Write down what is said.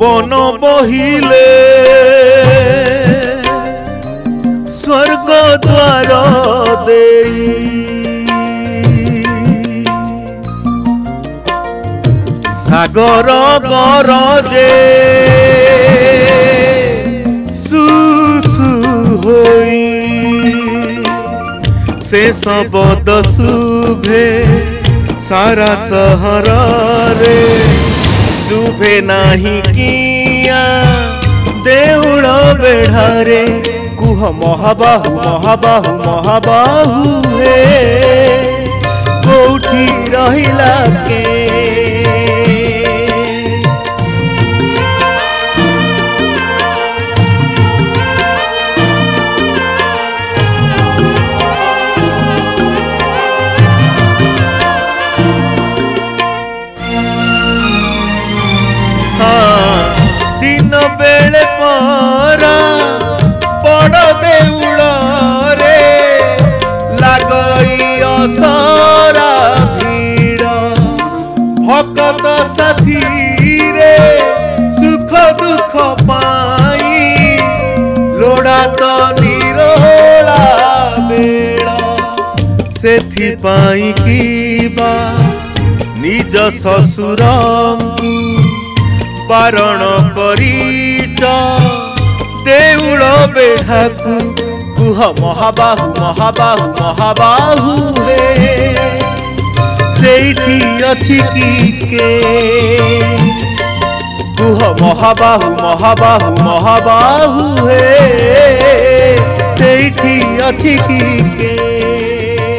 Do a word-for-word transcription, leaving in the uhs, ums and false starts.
पवन बहिले स्वर्ग द्वार देई सागर गरजे सुसु होई से सबद शुभे सारा शहर रे शुभे नाही किया देउल बेढ़ारे कुह महाबाहु महाबाहु महाबाहु हे कोठी रहिला के सारा भीड़ भगत साथी रे सुख दुख पाई लोड़ा तो निरोला बेड़ा सेथि पाई की बा निज ससुरंकु बारण करीच देउल बेढ़ाकु कुह महाबाहु महाबाहु महाबाहु हे सेठी अछि की के कुह महाबाहु महाबाहु महाबाहु हे सेठी अछि की के।